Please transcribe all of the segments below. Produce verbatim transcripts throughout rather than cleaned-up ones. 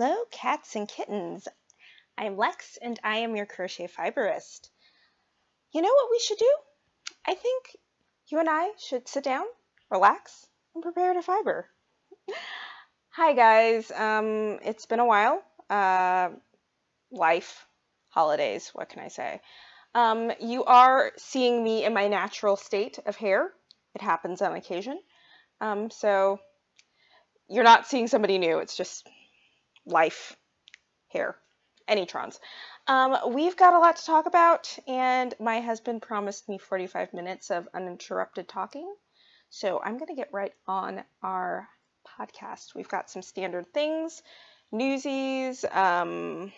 Hello, cats and kittens. I'm Lex, and I am your Crochet Fiberist. You know what we should do? I think you and I should sit down, relax, and prepare to fiber. Hi, guys. Um, it's been a while. Uh, life, holidays, what can I say? Um, you are seeing me in my natural state of hair. It happens on occasion. Um, so you're not seeing somebody new. It's just life, hair, any trons. Um, we've got a lot to talk about, and my husband promised me forty-five minutes of uninterrupted talking, so I'm going to get right on our podcast. We've got some standard things, newsies. Um,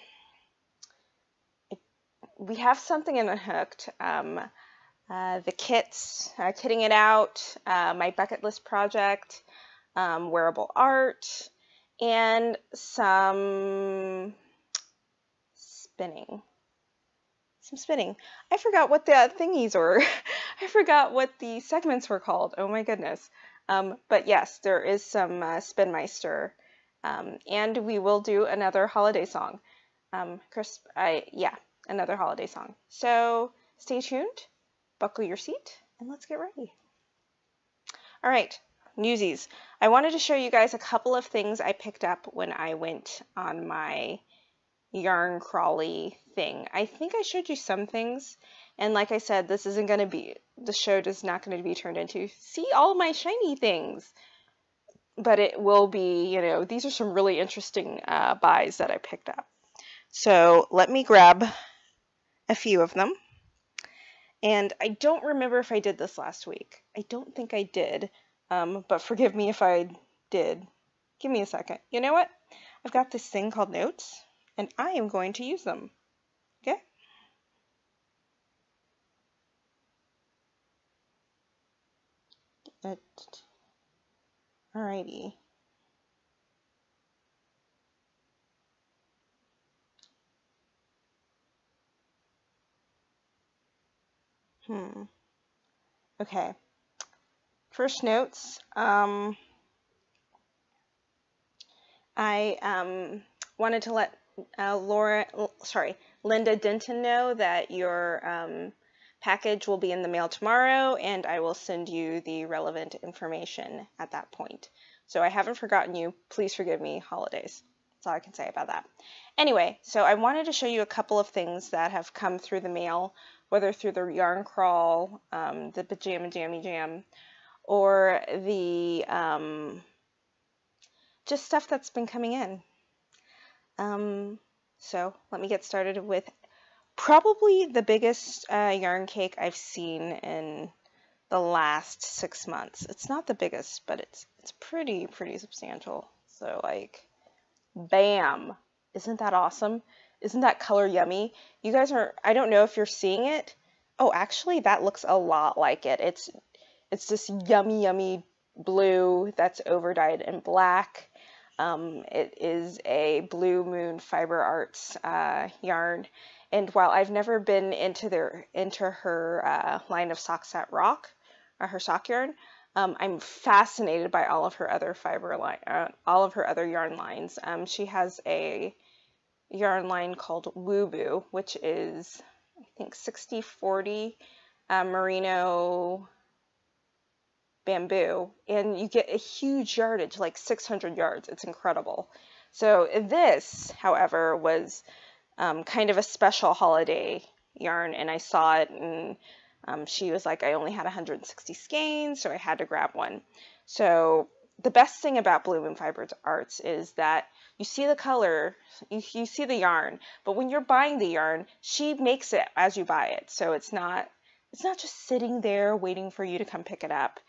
it, we have something in Unhooked. Um, uh, the kits, uh, kitting it out, uh, my bucket list project, um, wearable art, and some spinning. Some spinning. I forgot what the thingies were. I forgot what the segments were called. Oh my goodness. Um, but yes, there is some uh, Spinmeister. Um, and we will do another holiday song. Um, Chris, I, yeah, another holiday song. So stay tuned, buckle your seat, and let's get ready. All right. Newsies. I wanted to show you guys a couple of things I picked up when I went on my yarn crawly thing. I think I showed you some things, and like I said, this isn't going to be, the show is not going to be turned into, see all my shiny things, but it will be, you know, these are some really interesting uh, buys that I picked up. So let me grab a few of them, and I don't remember if I did this last week. I don't think I did. Um, but forgive me if I did. Give me a second. You know what? I've got this thing called notes, and I am going to use them. Okay? Alrighty. Hmm. Okay. First notes, um, I um, wanted to let uh, Laura, sorry, Linda Denton know that your um, package will be in the mail tomorrow, and I will send you the relevant information at that point. So I haven't forgotten you. Please forgive me, holidays. That's all I can say about that. Anyway, so I wanted to show you a couple of things that have come through the mail, whether through the yarn crawl, um, the pajama jammy jam, or the, um, just stuff that's been coming in. Um, so let me get started with probably the biggest uh, yarn cake I've seen in the last six months. It's not the biggest, but it's, it's pretty, pretty substantial. So like, bam, isn't that awesome? Isn't that color yummy? You guys are, I don't know if you're seeing it. Oh, actually that looks a lot like it. It's It's this yummy, yummy blue that's overdyed in black. Um, it is a Blue Moon Fiber Arts uh, yarn. And while I've never been into their into her uh, line of socks at rock, or her sock yarn, um, I'm fascinated by all of her other fiber line, uh, all of her other yarn lines. Um, she has a yarn line called Wubu, which is I think sixty forty uh, merino bamboo, and you get a huge yardage, like six hundred yards. It's incredible. So this, however, was um, kind of a special holiday yarn, and I saw it, and um, she was like, I only had one hundred sixty skeins, so I had to grab one. So the best thing about Blue Moon Fiber Arts is that you see the color, you, you see the yarn, but when you're buying the yarn, she makes it as you buy it. So it's not, it's not just sitting there waiting for you to come pick it up.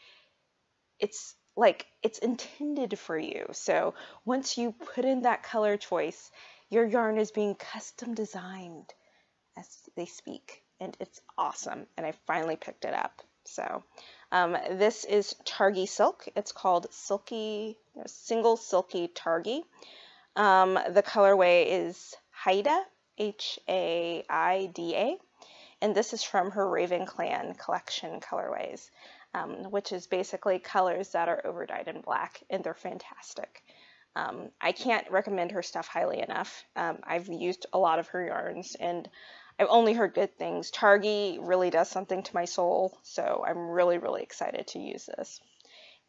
It's like, it's intended for you. So once you put in that color choice, your yarn is being custom designed as they speak, and it's awesome. And I finally picked it up. So um, this is Targhee Silk. It's called Silky, Single Silky Targhee. Um, the colorway is Haida, H A I D A. And this is from her Raven Clan collection colorways. Um, which is basically colors that are overdyed in black, and they're fantastic. Um, I can't recommend her stuff highly enough. Um, I've used a lot of her yarns and I've only heard good things. Targhee really does something to my soul, so I'm really, really excited to use this.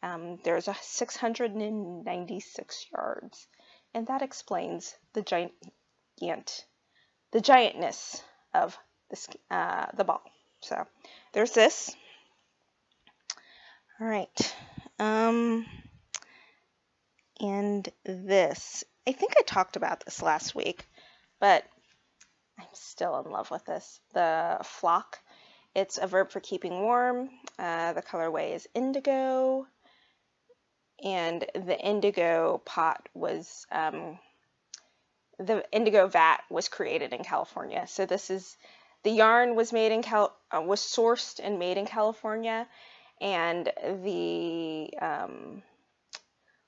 Um, there's a six hundred ninety-six yards, and that explains the giant, the giantness of this, uh, the ball. So there's this. All right. Um, and this, I think I talked about this last week, but I'm still in love with this. The flock, it's a verb for keeping warm. Uh, the colorway is indigo, and the indigo pot was, um, the indigo vat was created in California. So this is, the yarn was made in Cal, uh, was sourced and made in California, and the um,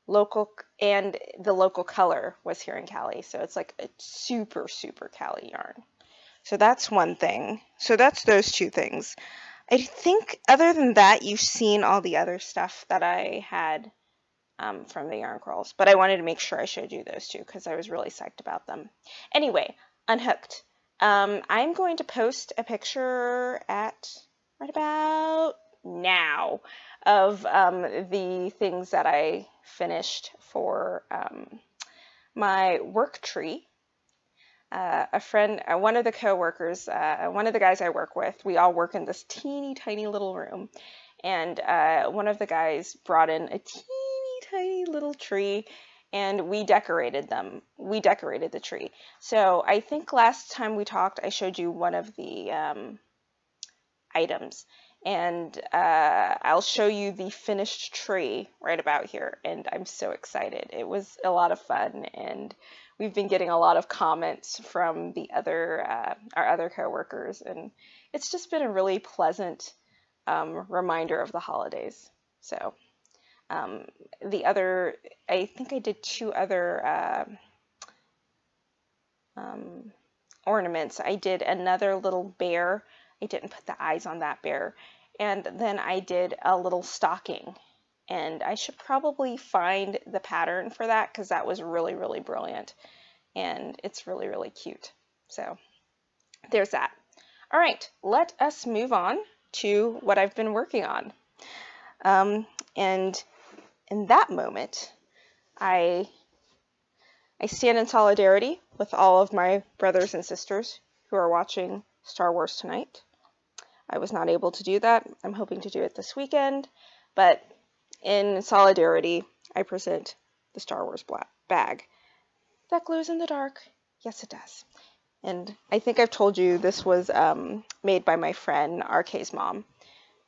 local and the local color was here in Cali, so it's like a super super Cali yarn. So that's one thing. So that's those two things. I think other than that, you've seen all the other stuff that I had um, from the yarn crawls, but I wanted to make sure I showed you those two because I was really psyched about them. Anyway, unhooked. Um, I'm going to post a picture at right about now of um, the things that I finished for um, my work tree. Uh, a friend, uh, one of the co-workers, uh, one of the guys I work with, we all work in this teeny tiny little room, and uh, one of the guys brought in a teeny tiny little tree, and we decorated them. We decorated the tree. So I think last time we talked, I showed you one of the um, items. And uh, I'll show you the finished tree right about here, and I'm so excited. It was a lot of fun, and we've been getting a lot of comments from the other uh, our other coworkers, and it's just been a really pleasant um, reminder of the holidays. So um, the other, I think I did two other uh, um, ornaments. I did another little bear. I didn't put the eyes on that bear. And then I did a little stocking, and I should probably find the pattern for that because that was really, really brilliant, and it's really, really cute. So there's that. All right, let us move on to what I've been working on. Um, and in that moment, I, I stand in solidarity with all of my brothers and sisters who are watching Star Wars tonight. I was not able to do that. I'm hoping to do it this weekend, but in solidarity, I present the Star Wars bag. That glows in the dark. Yes, it does. And I think I've told you this was um, made by my friend R K's mom,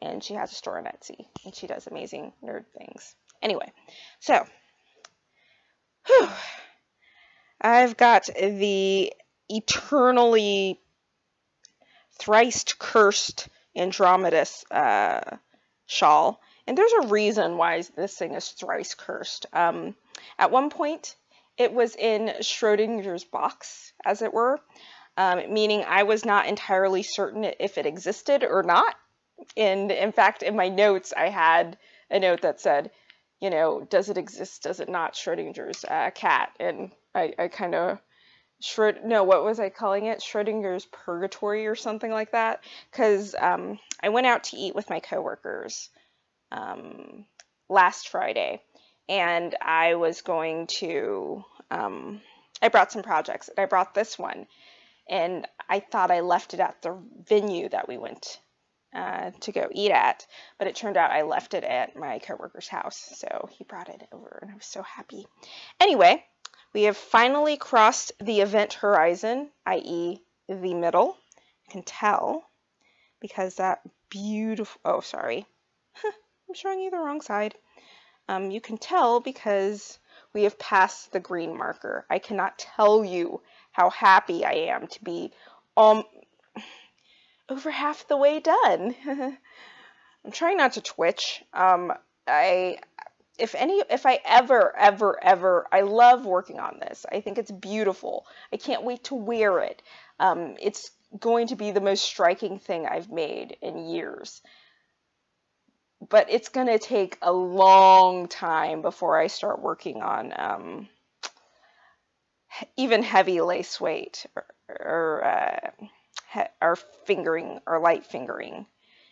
and she has a store on Etsy, and she does amazing nerd things. Anyway, so whew, I've got the eternally thrice cursed Andromeda uh, shawl, and there's a reason why this thing is thrice cursed. Um, at one point, it was in Schrodinger's box, as it were, um, meaning I was not entirely certain if it existed or not. And in fact, in my notes, I had a note that said, you know, does it exist? Does it not? Schrodinger's uh, cat, and I, I kind of. Schrod no, what was I calling it? Schrodinger's Purgatory or something like that. Because um, I went out to eat with my coworkers um, last Friday, and I was going to, um, I brought some projects, and I brought this one, and I thought I left it at the venue that we went uh, to go eat at, but it turned out I left it at my coworker's house, so he brought it over, and I was so happy. Anyway, we have finally crossed the event horizon, that is the middle. You can tell because that beautiful, oh, sorry, I'm showing you the wrong side. Um, you can tell because we have passed the green marker. I cannot tell you how happy I am to be um, over half the way done. I'm trying not to twitch. Um, I... If any, if I ever, ever, ever, I love working on this. I think it's beautiful. I can't wait to wear it. Um, it's going to be the most striking thing I've made in years. But it's going to take a long time before I start working on um, even heavy lace weight or, or, uh, he or fingering or light fingering.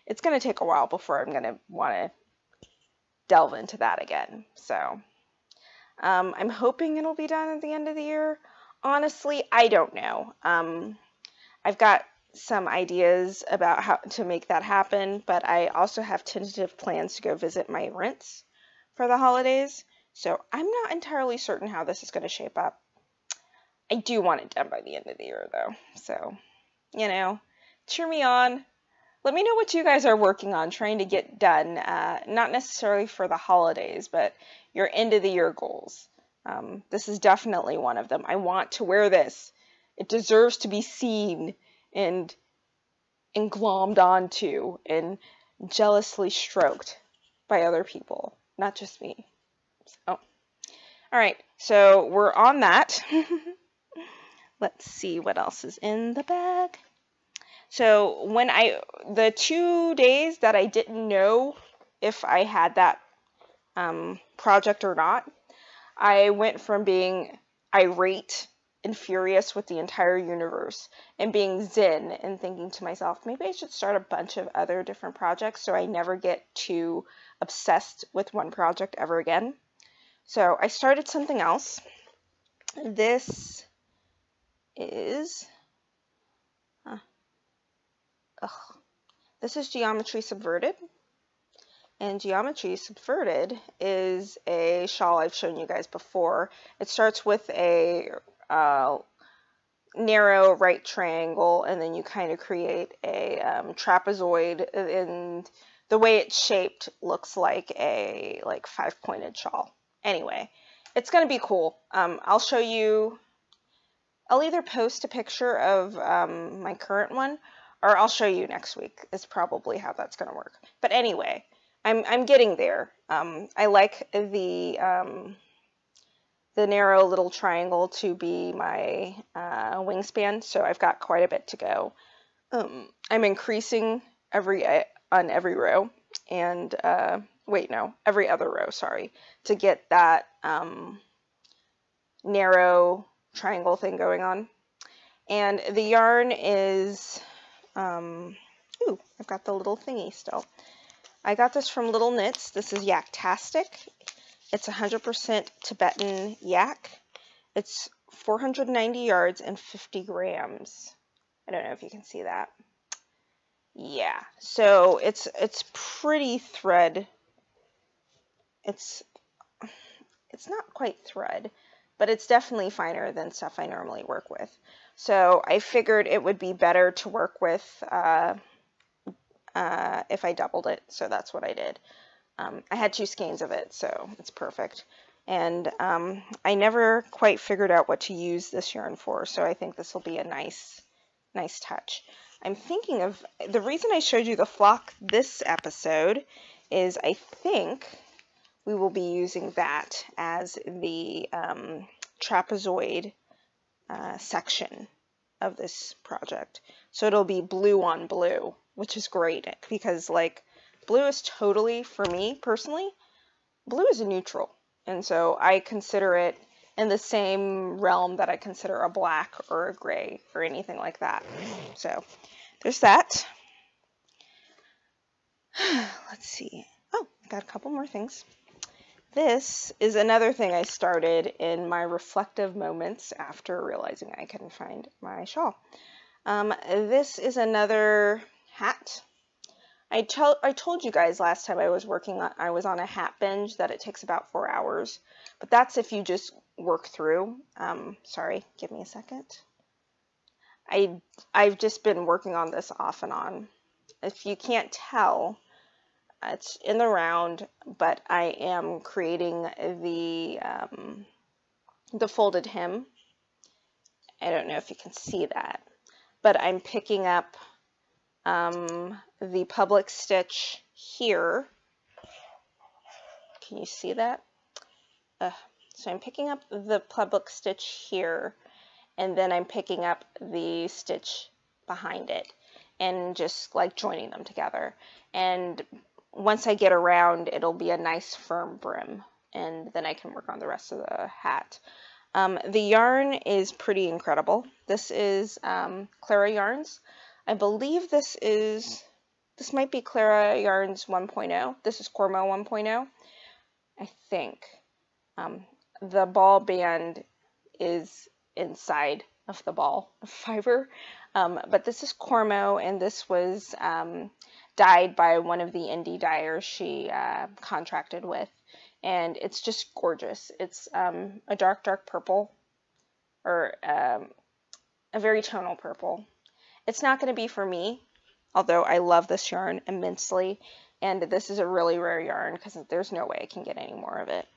It's going to take a while before I'm going to want to delve into that again. So um, I'm hoping it'll be done at the end of the year. Honestly, I don't know. Um, I've got some ideas about how to make that happen, but I also have tentative plans to go visit my rents for the holidays, so I'm not entirely certain how this is going to shape up. I do want it done by the end of the year though, so, you know, cheer me on. Let me know what you guys are working on, trying to get done, uh, not necessarily for the holidays, but your end of the year goals. Um, this is definitely one of them. I want to wear this. It deserves to be seen and and glommed onto and jealously stroked by other people, not just me. So, oh. All right, so we're on that. Let's see what else is in the bag. So when I, the two days that I didn't know if I had that um, project or not, I went from being irate and furious with the entire universe and being zen and thinking to myself, maybe I should start a bunch of other different projects so I never get too obsessed with one project ever again. So I started something else. This is, huh. Ugh. This is Geometry Subverted. And Geometry Subverted is a shawl I've shown you guys before. It starts with a Uh, narrow right triangle, and then you kind of create a um, trapezoid, and the way it's shaped looks like a like five-pointed shawl. Anyway, it's gonna be cool. Um, I'll show you, I'll either post a picture of um, my current one, or I'll show you next week is probably how that's gonna work. But anyway, I'm, I'm getting there. Um, I like the um, the narrow little triangle to be my uh, wingspan, so I've got quite a bit to go. Um, I'm increasing every uh, on every row, and uh, wait, no, every other row, sorry, to get that um, narrow triangle thing going on. And the yarn is, um, ooh, I've got the little thingy still. I got this from Little Knits. This is Yaktastic. It's one hundred percent Tibetan yak. It's four hundred ninety yards and fifty grams. I don't know if you can see that. Yeah, so it's it's pretty thread. It's it's not quite thread, but it's definitely finer than stuff I normally work with. So I figured it would be better to work with uh, uh, if I doubled it. So that's what I did. Um, I had two skeins of it, so it's perfect. And um, I never quite figured out what to use this yarn for, so I think this will be a nice, nice touch. I'm thinking of, the reason I showed you the flock this episode is I think we will be using that as the um, trapezoid uh, section of this project. So it'll be blue on blue, which is great because, like, blue is totally, for me personally, blue is a neutral. And so I consider it in the same realm that I consider a black or a gray or anything like that. So there's that. Let's see. Oh, I've got a couple more things. This is another thing I started in my reflective moments after realizing I couldn't find my shawl. Um, this is another hat. I, tell, I told you guys last time I was working on, I was on a hat binge that it takes about four hours, but that's if you just work through. Um, sorry, give me a second. I, I've just been working on this off and on. If you can't tell, it's in the round, but I am creating the, um, the folded hem. I don't know if you can see that, but I'm picking up Um, the public stitch here. Can you see that? Uh, so I'm picking up the public stitch here, and then I'm picking up the stitch behind it and just like joining them together. And once I get around, it'll be a nice firm brim, and then I can work on the rest of the hat. Um, the yarn is pretty incredible. This is um, Clara Yarns. I believe this is, this might be Clara Yarns one point oh. This is Cormo one point oh, I think. Um, the ball band is inside of the ball of fiber, um, but this is Cormo, and this was um, dyed by one of the indie dyers she uh, contracted with, and it's just gorgeous. It's um, a dark, dark purple, or um, a very tonal purple. It's not going to be for me, although I love this yarn immensely, and this is a really rare yarn because there's no way I can get any more of it.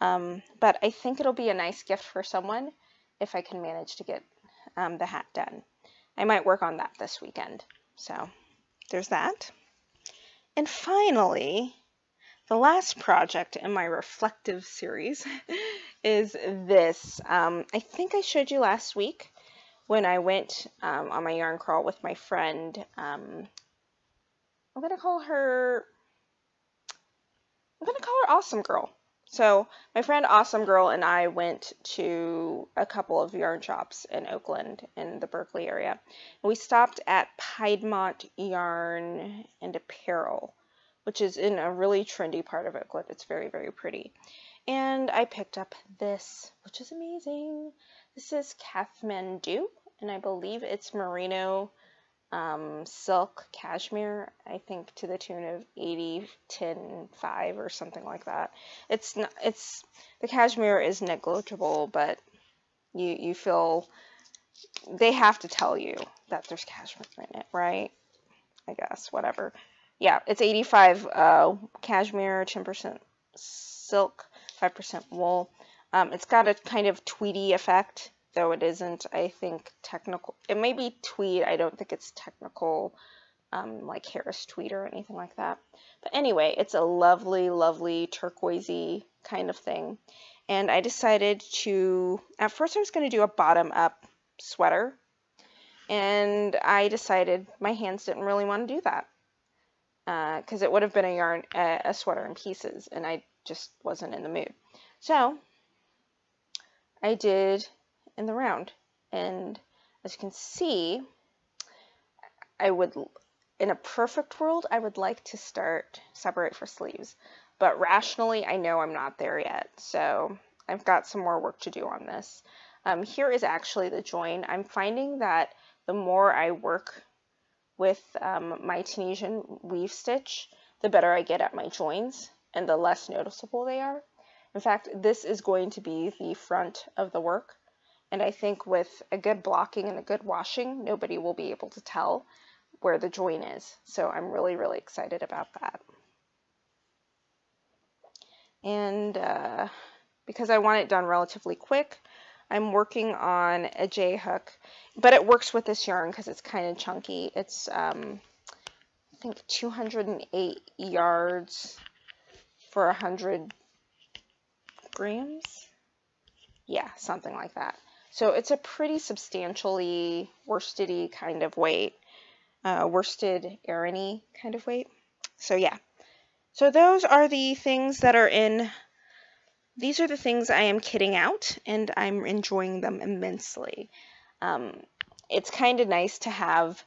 Um, but I think it'll be a nice gift for someone if I can manage to get um, the hat done. I might work on that this weekend. So there's that. And finally, the last project in my reflective series is this. Um, I think I showed you last week when I went um, on my yarn crawl with my friend. Um, I'm going to call her, I'm going to call her Awesome Girl. So my friend Awesome Girl and I went to a couple of yarn shops in Oakland in the Berkeley area. We stopped at Piedmont Yarn and Apparel, which is in a really trendy part of Oakland. It's very, very pretty. And I picked up this, which is amazing. This is Kathmandu, and I believe it's merino um, silk cashmere, I think to the tune of eighty, ten, five or something like that. It's not, it's, the cashmere is negligible, but you, you feel, they have to tell you that there's cashmere in it, right? I guess, whatever. Yeah, it's eighty-five uh, cashmere, ten percent silk, five percent wool. Um, it's got a kind of tweedy effect, though it isn't, I think, technical. It may be tweed. I don't think it's technical, um, like Harris tweed or anything like that. But anyway, it's a lovely, lovely turquoisey kind of thing. And I decided to, at first I was going to do a bottom-up sweater. And I decided my hands didn't really want to do that. Because uh, it would have been a yarn, a, a sweater in pieces, and I just wasn't in the mood. So I did in the round, and as you can see, I would, in a perfect world, I would like to start separate for sleeves, but rationally I know I'm not there yet, so I've got some more work to do on this. Um, here is actually the join. I'm finding that the more I work with um, my Tunisian weave stitch, the better I get at my joins and the less noticeable they are. In fact, this is going to be the front of the work, and I think with a good blocking and a good washing, nobody will be able to tell where the join is. So I'm really, really excited about that. And uh, because I want it done relatively quick, I'm working on a J-hook, but it works with this yarn because it's kind of chunky. It's, um, I think, two hundred eight yards for one hundred grams? Yeah, something like that. So it's a pretty substantially worsted-y kind of weight, uh, worsted Aran-y kind of weight. So yeah, so those are the things that are in, these are the things I am kitting out, and I'm enjoying them immensely. Um, it's kind of nice to have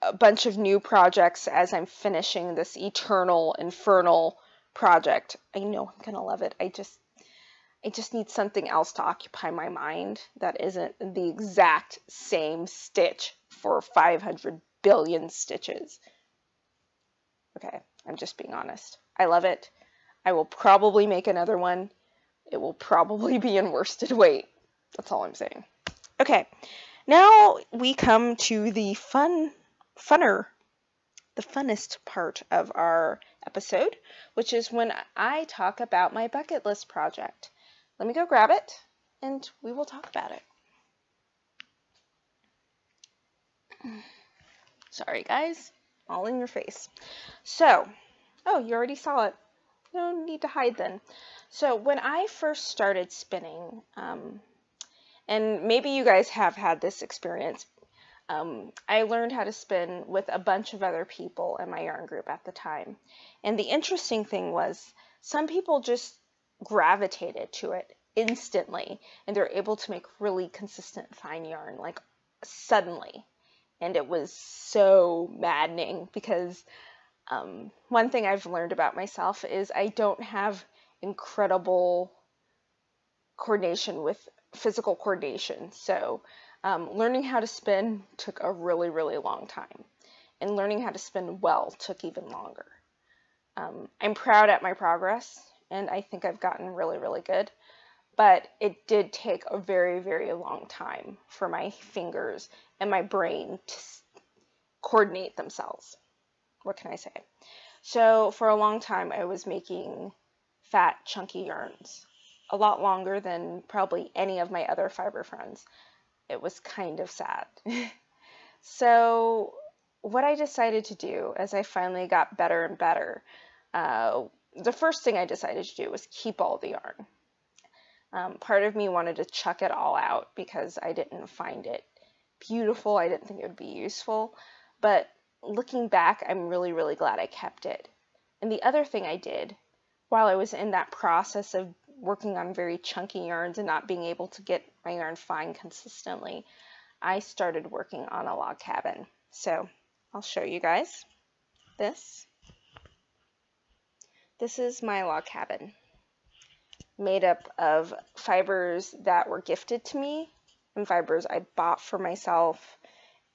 a bunch of new projects as I'm finishing this eternal, infernal project. I know I'm gonna love it. I just I just need something else to occupy my mind that isn't the exact same stitch for five hundred billion stitches. Okay, I'm just being honest. I love it. I will probably make another one. It will probably be in worsted weight. That's all I'm saying. Okay, now we come to the fun, funner, the funnest part of our episode, which is when I talk about my bucket list project. Let me go grab it, and we will talk about it. Sorry, guys. All in your face. So, oh, you already saw it. No need to hide then. So, when I first started spinning, um, and maybe you guys have had this experience, um, I learned how to spin with a bunch of other people in my yarn group at the time. And the interesting thing was, some people just gravitated to it. instantly, and they're able to make really consistent fine yarn, like suddenly. And it was so maddening because um, one thing I've learned about myself is I don't have incredible coordination with physical coordination. So um, learning how to spin took a really, really long time, and learning how to spin well took even longer. Um, I'm proud at my progress, and I think I've gotten really, really good. But it did take a very, very long time for my fingers and my brain to coordinate themselves. What can I say? So for a long time, I was making fat, chunky yarns, a lot longer than probably any of my other fiber friends. It was kind of sad. So what I decided to do as I finally got better and better, uh, the first thing I decided to do was keep all the yarn. Um, part of me wanted to chuck it all out because I didn't find it beautiful. I didn't think it would be useful. But looking back, I'm really, really glad I kept it. And the other thing I did, while I was in that process of working on very chunky yarns and not being able to get my yarn fine consistently, I started working on a log cabin. So I'll show you guys this. This is my log cabin, made up of fibers that were gifted to me and fibers I bought for myself.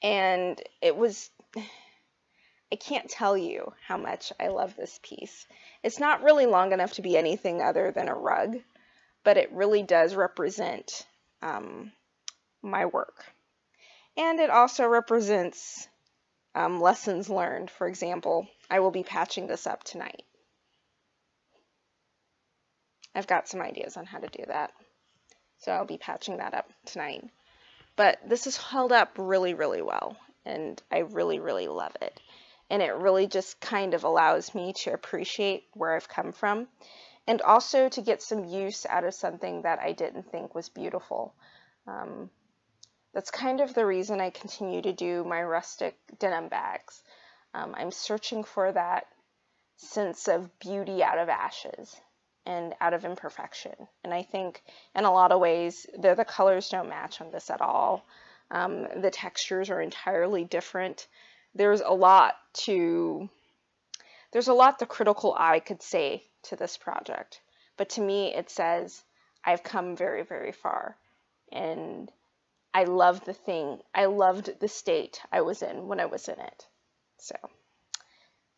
And it was, I can't tell you how much I love this piece. It's not really long enough to be anything other than a rug, but it really does represent um, my work. And it also represents um, lessons learned. For example, I will be patching this up tonight. I've got some ideas on how to do that, so I'll be patching that up tonight. But this is held up really, really well, and I really, really love it. And it really just kind of allows me to appreciate where I've come from, and also to get some use out of something that I didn't think was beautiful. Um, that's kind of the reason I continue to do my rustic denim bags. Um, I'm searching for that sense of beauty out of ashes and out of imperfection. And I think in a lot of ways, the, the colors don't match on this at all. Um, the textures are entirely different. There's a lot to, there's a lot the critical eye could say to this project. But to me, it says, I've come very, very far. And I love the thing, I loved the state I was in when I was in it. So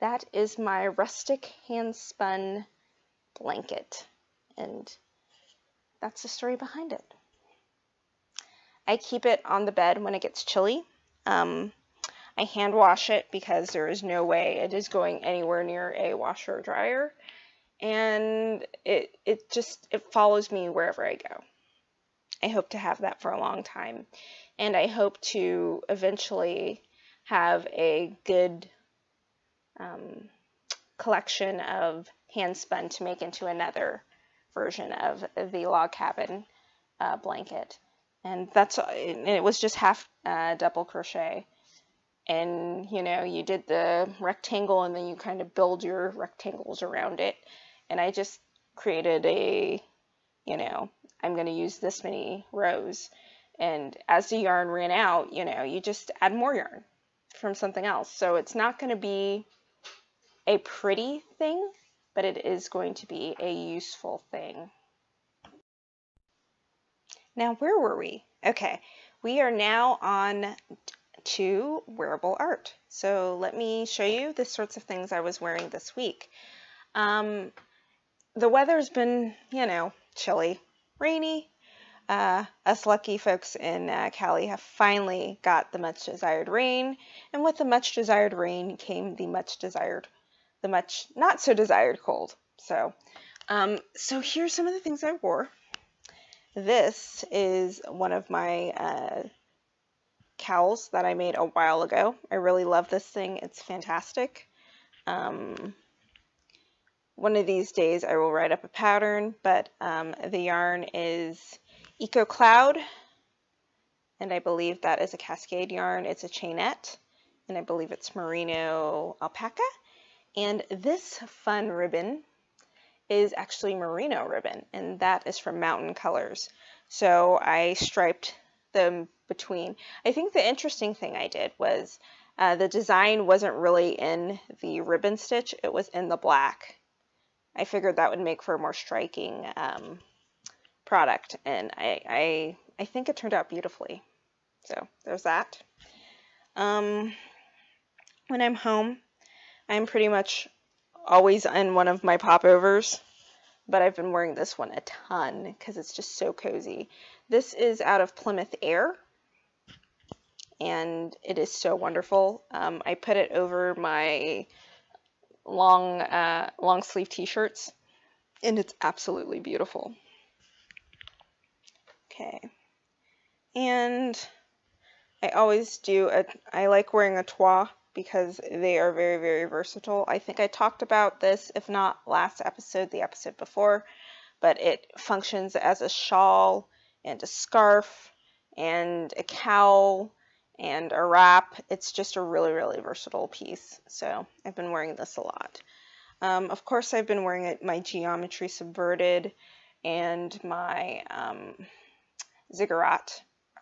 that is my rustic hand spun blanket, and that's the story behind it. I keep it on the bed when it gets chilly. Um, I hand wash it because there is no way it is going anywhere near a washer or dryer, and it it just it follows me wherever I go. I hope to have that for a long time, and I hope to eventually have a good um, collection of hand spun to make into another version of the log cabin uh, blanket. And that's, and it was just half uh, double crochet, and you know, you did the rectangle and then you kind of build your rectangles around it. And I just created a, you know, I'm going to use this many rows, and as the yarn ran out, you know, you just add more yarn from something else. So it's not going to be a pretty thing, but it is going to be a useful thing. Now, where were we? Okay, we are now on to wearable art. So let me show you the sorts of things I was wearing this week. Um, the weather's been, you know, chilly, rainy. Uh, us lucky folks in uh, Cali have finally got the much desired rain, and with the much desired rain came the much desired the much not so desired cold. So, um, so here's some of the things I wore. This is one of my uh, cowls that I made a while ago. I really love this thing. It's fantastic. Um, one of these days I will write up a pattern, but um, the yarn is EcoCloud, and I believe that is a Cascade yarn. It's a chainette, and I believe it's merino alpaca. And this fun ribbon is actually merino ribbon, and that is from Mountain Colors. So I striped them between. I think the interesting thing I did was uh, the design wasn't really in the ribbon stitch, it was in the black. I figured that would make for a more striking um, product, and I, I, I think it turned out beautifully. So there's that. Um, when I'm home, I'm pretty much always in one of my popovers, but I've been wearing this one a ton because it's just so cozy. This is out of Plymouth Aire, and it is so wonderful. Um, I put it over my long, uh, long sleeve t-shirts, and it's absolutely beautiful. Okay, and I always do a, I like wearing a toit because they are very, very versatile. I think I talked about this, if not last episode, the episode before, but it functions as a shawl and a scarf and a cowl and a wrap. It's just a really, really versatile piece. So I've been wearing this a lot. Um, of course, I've been wearing it, my Geometry Subverted and my um, Ziggurat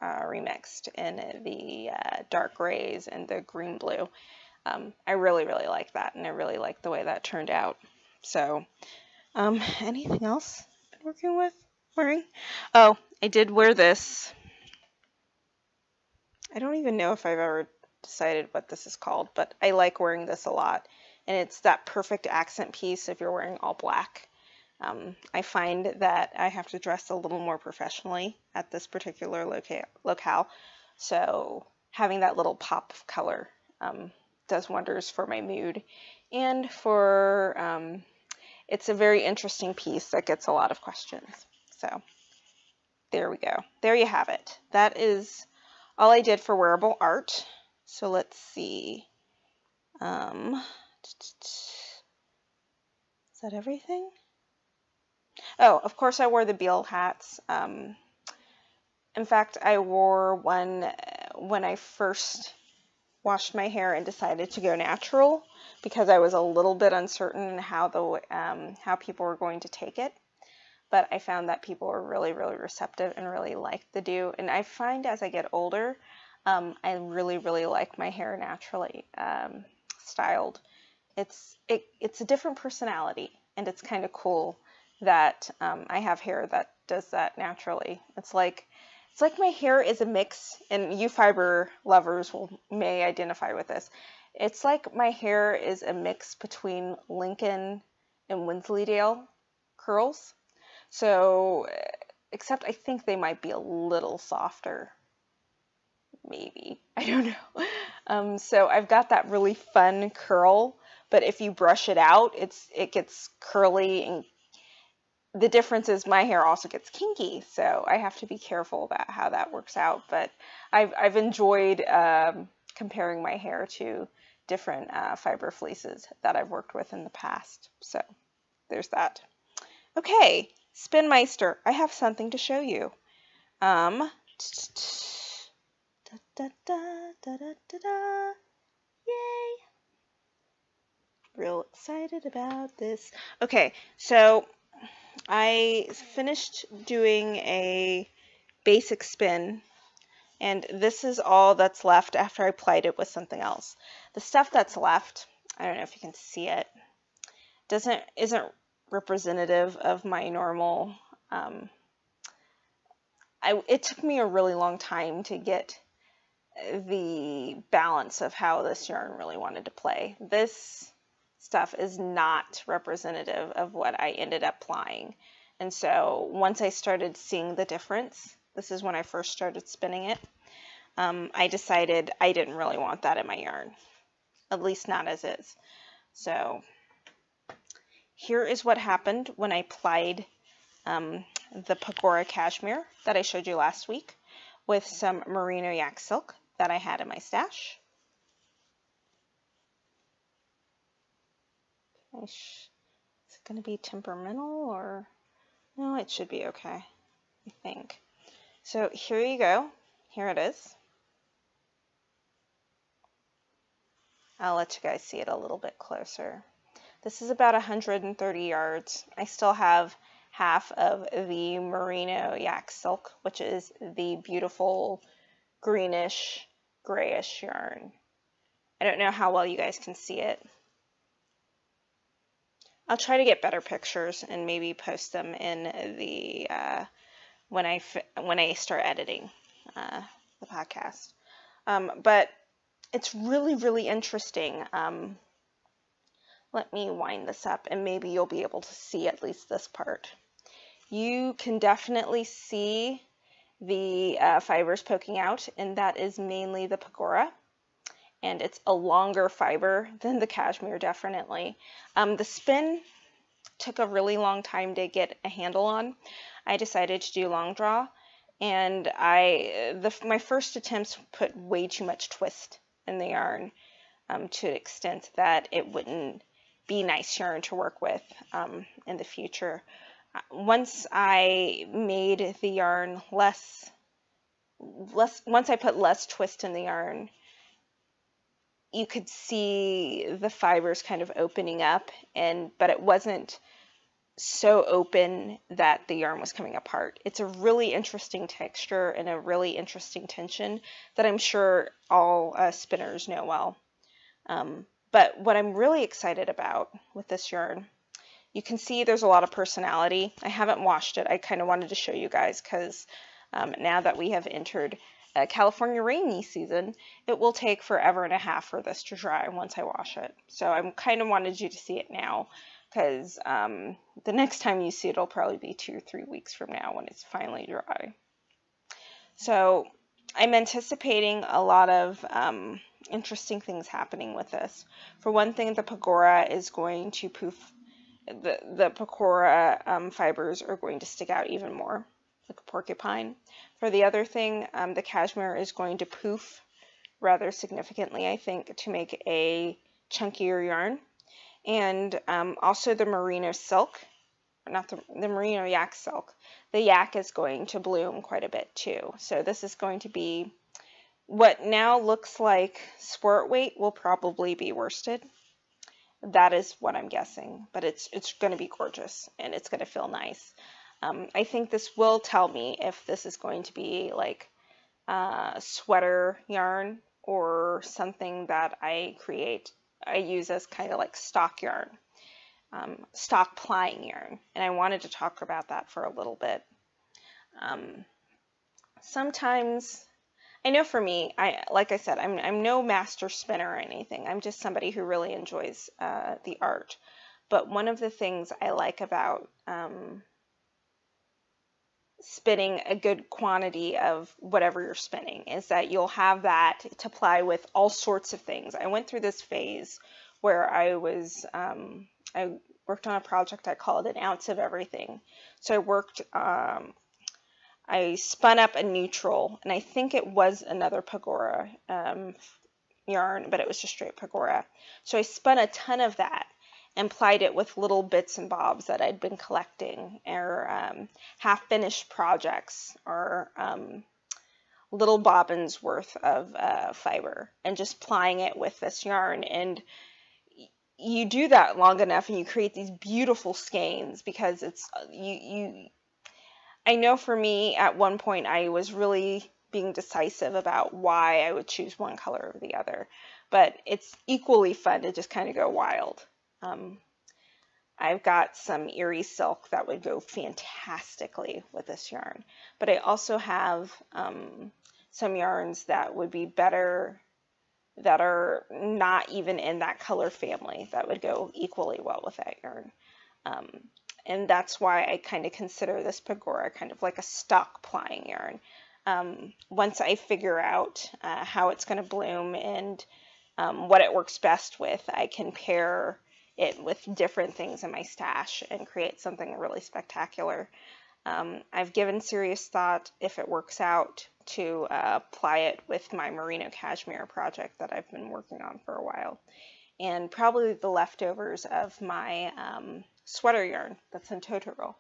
Uh, remixed in the uh, dark grays and the green blue. Um, I really, really like that, and I really like the way that turned out. So, um, anything else I've been working with, wearing? Oh, I did wear this. I don't even know if I've ever decided what this is called, but I like wearing this a lot, and it's that perfect accent piece if you're wearing all black. Um, I find that I have to dress a little more professionally at this particular loca locale, so having that little pop of color um, does wonders for my mood, and for um, it's a very interesting piece that gets a lot of questions. So there we go. There you have it. That is all I did for wearable art. So let's see. Um, is that everything? Oh, of course I wore the Beale hats. Um, in fact, I wore one when I first washed my hair and decided to go natural because I was a little bit uncertain how the um, how people were going to take it. But I found that people were really, really receptive and really liked the do. And I find as I get older, um, I really, really like my hair naturally um, styled. It's it, it's a different personality, and it's kind of cool that um, I have hair that does that naturally. It's like it's like my hair is a mix, and you fiber lovers will may identify with this. It's like my hair is a mix between Lincoln and Wensleydale curls. So, except I think they might be a little softer. Maybe. I don't know. Um, so I've got that really fun curl, but if you brush it out, it's it gets curly and the difference is my hair also gets kinky, so I have to be careful about how that works out. But I've, I've enjoyed um, comparing my hair to different uh, fiber fleeces that I've worked with in the past. So there's that. Okay, Spinmeister, I have something to show you. Um, da, da, da, da, da, da, da. Yay! Real excited about this. Okay, so I finished doing a basic spin, and this is all that's left after I plied it with something else. The stuff that's left, I don't know if you can see it, doesn't isn't representative of my normal. Um, I, it took me a really long time to get the balance of how this yarn really wanted to play. This stuff is not representative of what I ended up plying. And so once I started seeing the difference, this is when I first started spinning it, um, I decided I didn't really want that in my yarn, at least not as is. So here is what happened when I plied um, the pygora cashmere that I showed you last week with some merino yak silk that I had in my stash. Is it going to be temperamental or no? It should be okay, I think. So here you go. Here it is. I'll let you guys see it a little bit closer. This is about one hundred thirty yards. I still have half of the merino yak silk, which is the beautiful greenish, grayish yarn. I don't know how well you guys can see it. I'll try to get better pictures and maybe post them in the uh, when I when I start editing uh, the podcast. Um, but it's really, really interesting. Um, let me wind this up, and maybe you'll be able to see at least this part. You can definitely see the uh, fibers poking out, and that is mainly the pygora. And it's a longer fiber than the cashmere, definitely. Um, the spin took a really long time to get a handle on. I decided to do long draw, and I the, my first attempts put way too much twist in the yarn um, to an extent that it wouldn't be nice yarn to work with um, in the future. Once I made the yarn less, less, once I put less twist in the yarn, you could see the fibers kind of opening up, and but it wasn't so open that the yarn was coming apart. It's a really interesting texture and a really interesting tension that I'm sure all uh, spinners know well. Um, but what I'm really excited about with this yarn, you can see there's a lot of personality. I haven't washed it. I kind of wanted to show you guys because um, now that we have entered Uh, California rainy season, it will take forever and a half for this to dry once I wash it. So I'm kind of wanted you to see it now, because um, the next time you see it, it'll probably be two or three weeks from now when it's finally dry. So I'm anticipating a lot of um, interesting things happening with this. For one thing, the pygora is going to poof. The the pygora um, fibers are going to stick out even more, like a porcupine. For the other thing, um, the cashmere is going to poof rather significantly, I think, to make a chunkier yarn. And um, also the merino silk, not the, the merino yak silk, the yak is going to bloom quite a bit too. So this is going to be what now looks like sport weight will probably be worsted. That is what I'm guessing, but it's, it's going to be gorgeous and it's going to feel nice. Um, I think this will tell me if this is going to be like uh, sweater yarn or something that I create, I use as kind of like stock yarn, um, stock plying yarn. And I wanted to talk about that for a little bit. Um, sometimes, I know for me, I like I said, I'm, I'm no master spinner or anything. I'm just somebody who really enjoys uh, the art. But one of the things I like about um, spinning a good quantity of whatever you're spinning is that you'll have that to ply with all sorts of things. I went through this phase where I was, um, I worked on a project I called an ounce of everything. So I worked, um, I spun up a neutral, and I think it was another pygora um, yarn, but it was just straight pygora. So I spun a ton of that and plied it with little bits and bobs that I'd been collecting, or um, half-finished projects, or um, little bobbins worth of uh, fiber, and just plying it with this yarn. And you do that long enough and you create these beautiful skeins, because it's, you, you, I know for me at one point I was really being decisive about why I would choose one color over the other, but it's equally fun to just kind of go wild. Um, I've got some eerie silk that would go fantastically with this yarn, but I also have um, some yarns that would be better, that are not even in that color family, that would go equally well with that yarn. Um, and that's why I kind of consider this pygora kind of like a stock plying yarn. Um, once I figure out uh, how it's going to bloom and um, what it works best with, I can pair it with different things in my stash and create something really spectacular. Um, I've given serious thought, if it works out, to uh, apply it with my merino cashmere project that I've been working on for a while, and probably the leftovers of my um, sweater yarn that's in Totoro.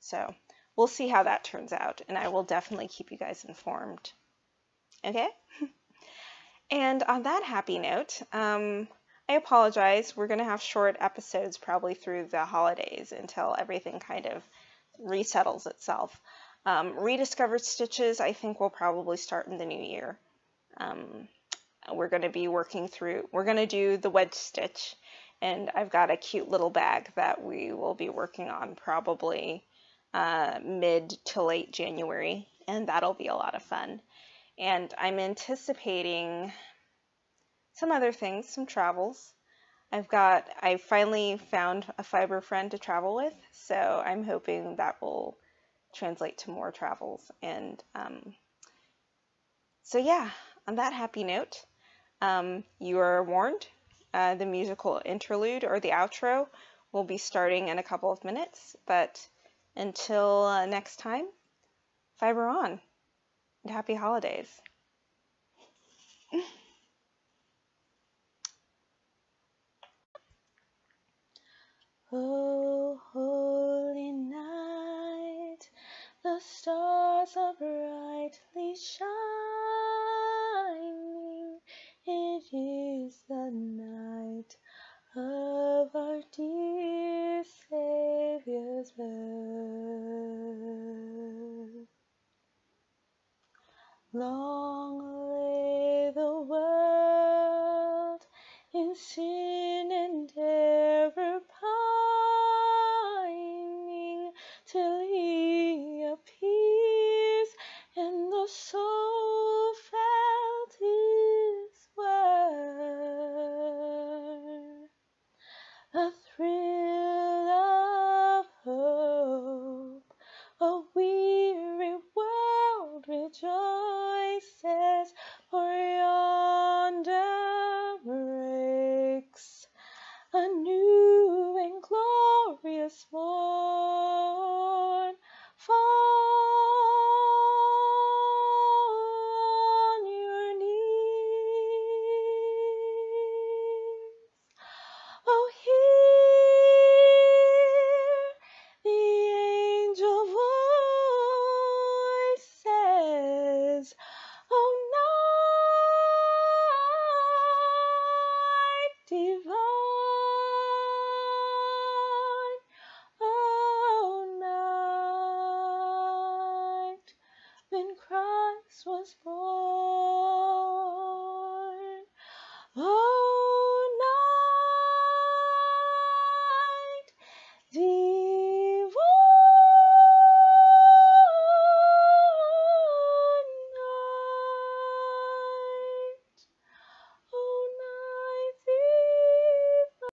So we'll see how that turns out, and I will definitely keep you guys informed. Okay? And on that happy note, um, I apologize. We're going to have short episodes probably through the holidays until everything kind of resettles itself. Um, Rediscovered Stitches, I think, will probably start in the new year. Um, we're going to be working through, we're going to do the wedge stitch, and I've got a cute little bag that we will be working on probably uh, mid to late January, and that'll be a lot of fun. And I'm anticipating some other things, some travels. I've got, I finally found a fiber friend to travel with, so I'm hoping that will translate to more travels. And um, so yeah, on that happy note, um, you are warned, uh, the musical interlude or the outro will be starting in a couple of minutes, but until uh, next time, fiber on, and happy holidays. Oh, holy night, the stars are brightly shining.